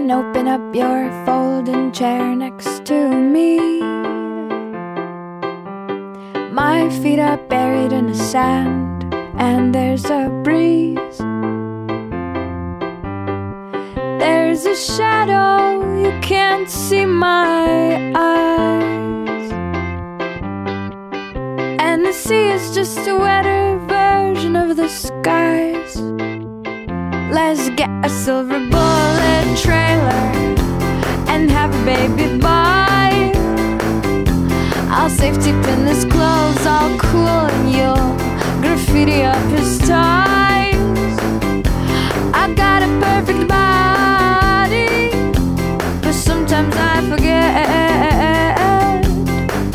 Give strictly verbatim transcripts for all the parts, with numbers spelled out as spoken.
and open up your folding chair next to me. My feet are buried in the sand, and there's a breeze. There's a shadow, you can't see my eyes, and the sea is just a wetter version of the skies. Let's get a silver bullet trailer and have a baby boy. I'll safety pin his clothes all cool, and you'll graffiti up his ties. I got a perfect body, but sometimes I forget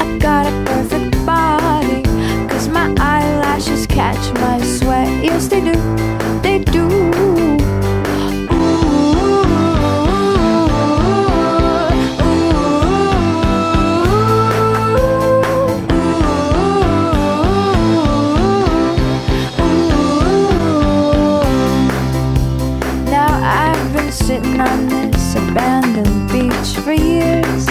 I got a perfect body, 'cause my eyelashes catch my sweat. Yes they do, they do. Sitting on this abandoned beach for years,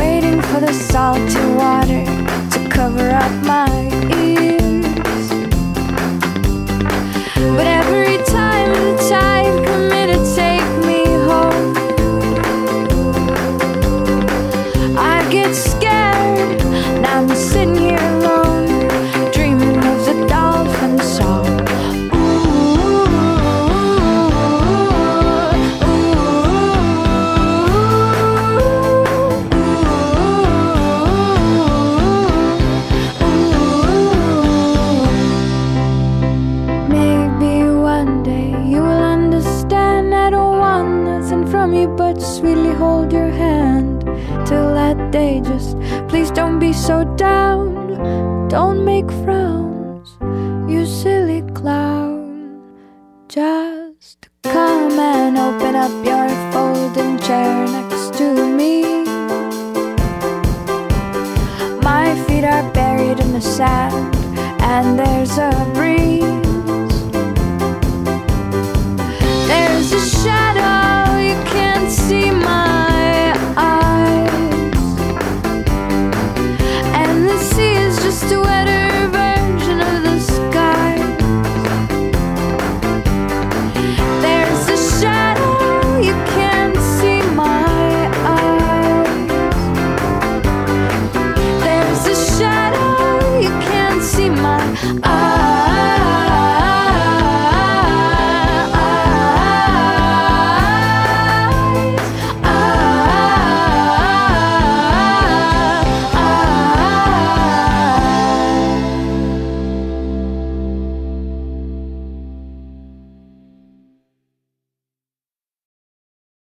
waiting for the salty water to cover up my ears. But every time the tide comes in to take me home, I get scared. Now I'm sitting here alone, dreaming of the dolphin song. But sweetly hold your hand till that day. Just please don't be so down. Don't make frowns, you silly clown. Just come and open up your folding chair next to me. My feet are buried in the sand, and there's a breeze.